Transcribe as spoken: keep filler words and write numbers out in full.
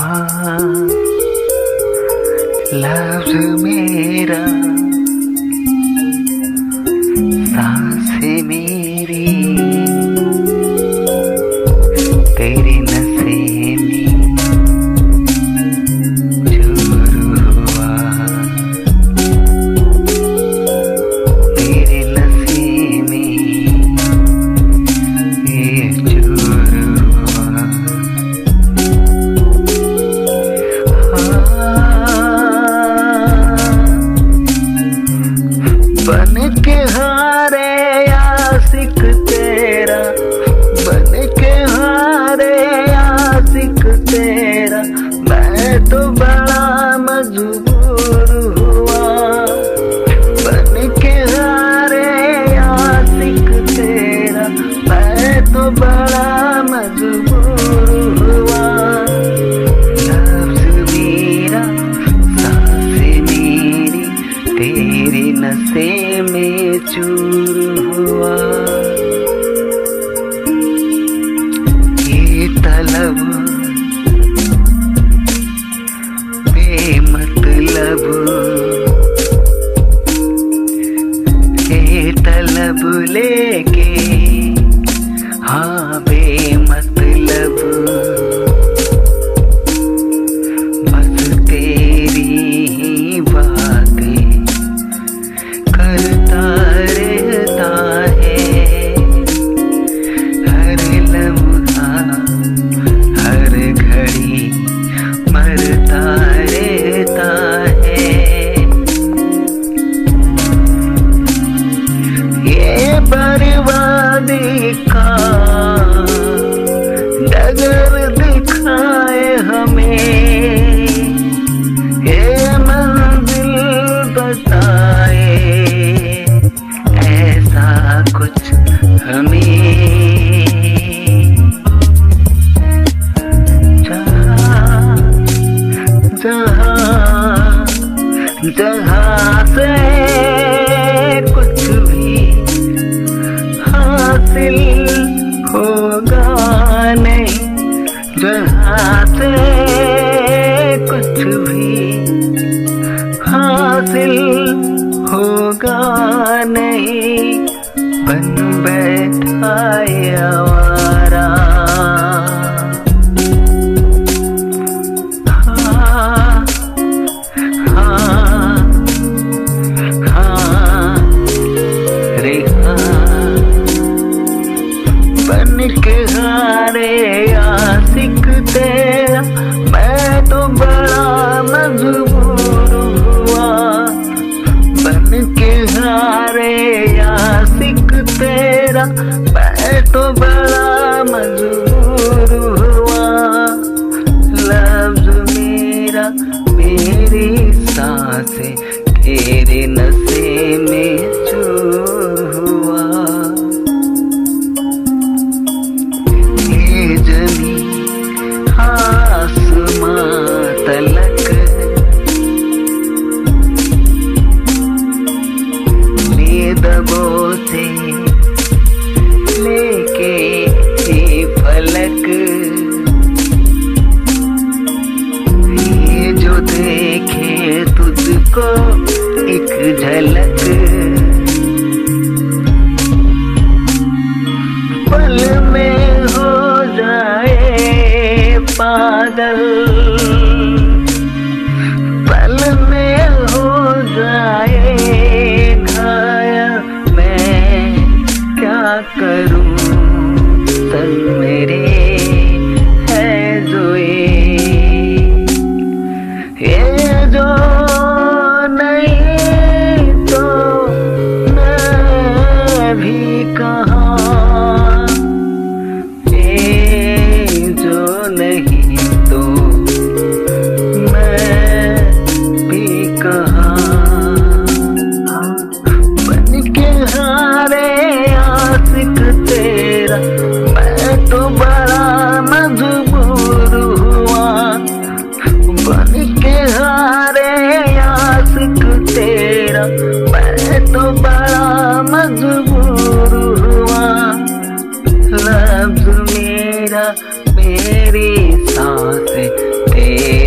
हाँ लफ्ज़ मेरा सांसें मेरी तेरी नसें में चूर हुआ तेरी नसें में ये चूर हुआ बनके हारे आशिक तेरा बनके हारे आशिक तेरा मैं तो बड़ा मजबूर हुआ बनके हारे आशिक तेरा मैं तो बड़ा मजबूर हुआ लफ्ज़ मेरा सांसें मेरी तेरी नसें में चूर हुआ ये तलब बेमतलब ये तलब लेके हाँ बेमतलब बस तेरी ही बातें करता रहता है हर लम्हा हर घड़ी मरता रहता है ये बर्बादी का डगर दिखाए हमें ये मंजिल बताए कुछ हमें जहाँ जहाँ जहाँ से कुछ भी हासिल होगा नहीं जहाँ से कुछ भी हासिल होगा नहीं बन बैठा ये आवारा हाँ हाँ हाँ रे हाँ बनके हारे आशिक तेरा मैं तो बड़ा मजबूर हुआ बनके हारे आशिक तेरा मैं तो बड़ा मजबूर हुआ लफ्ज़ मेरा मेरी सांसें तेरी नसें में चूर हुआ ये ज़मीं आसमां तलक ले दबो से तुझको एक झलक पल में हो जाए पागल पल में हो जाए घायल मैं क्या करूं तन मेरे है जो ये जो मैं तो बड़ा मजबूर हुआ लफ्ज़ मेरा तेरी सांसें तेरी